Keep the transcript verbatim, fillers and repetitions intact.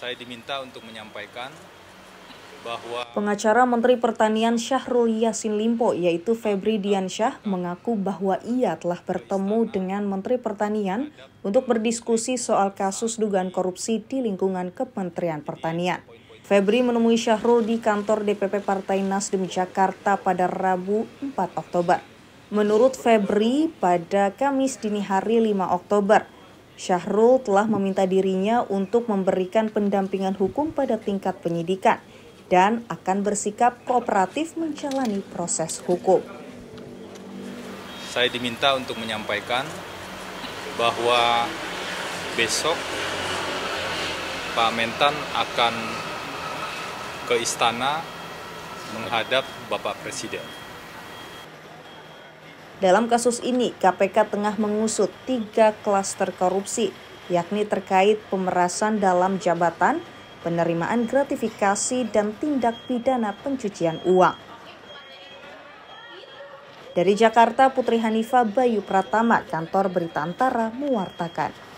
saya diminta untuk menyampaikan bahwa... Pengacara Menteri Pertanian Syahrul Yasin Limpo, yaitu Febri Diansyah, mengaku bahwa ia telah bertemu dengan Menteri Pertanian untuk berdiskusi soal kasus dugaan korupsi di lingkungan Kementerian Pertanian. Febri menemui Syahrul di kantor D P P Partai Nasdem Jakarta pada Rabu empat Oktober. Menurut Febri, pada Kamis dini hari lima Oktober, Syahrul telah meminta dirinya untuk memberikan pendampingan hukum pada tingkat penyidikan dan akan bersikap kooperatif menjalani proses hukum. Saya diminta untuk menyampaikan bahwa besok Pak Mentan akan ke istana menghadap Bapak Presiden. Dalam kasus ini, K P K tengah mengusut tiga klaster korupsi, yakni terkait pemerasan dalam jabatan, penerimaan gratifikasi, dan tindak pidana pencucian uang. Dari Jakarta, Putri Hanifa Bayu Pratama, Kantor Berita Antara, mewartakan.